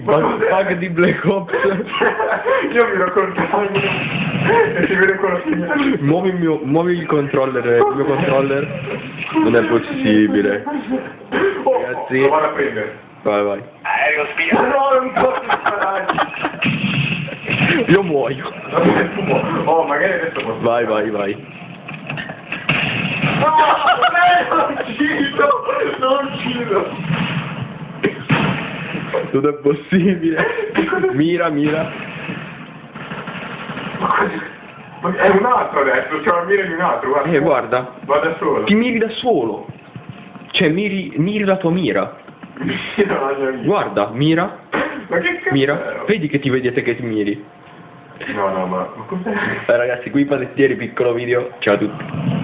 Bug di Black Ops. Io mi lo controllo e si vede quello che... Muovi il controller, il mio controller. Non è possibile. Oh, ragazzi, lo vado a prendere. Vai, vai. Aereo spia. No, non posso sparare. Io muoio. Oh, magari adesso posso. Vai, vai, vai. No, non uccido. Non uccido. Non è possibile. Mira. Ma è un altro adesso, c'è una mira di un altro, guarda. Guarda. Guarda solo. Ti miri da solo. Cioè miri la tua mira. Mira la mia mira. Guarda, mira. Ma che cazzo? Mira. Vedi che ti vedete che ti miri. No, ma cos'è? Ragazzi, qui i palettieri, piccolo video. Ciao a tutti.